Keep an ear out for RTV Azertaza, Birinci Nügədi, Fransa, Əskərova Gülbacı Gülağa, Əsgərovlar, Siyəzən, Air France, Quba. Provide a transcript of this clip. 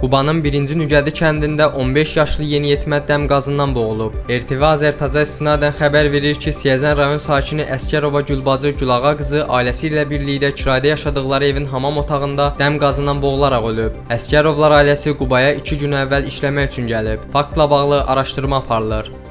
Qubanın Birinci Nügədi kəndində 15 yaşlı yeniyetmə dəm qazından boğulub. RTV Azertaza istinadən xəbər verir ki, Siyəzən rayon sakini Əskərova Gülbacı Gülağa qızı ailəsi ilə birlikdə kirayədə yaşadıqları evin hamam otağında dəm qazından boğularaq ölüb. Əsgərovlar ailəsi Qubaya 2 gün əvvəl işləmək üçün gəlib. Faktla bağlı araşdırma aparılır.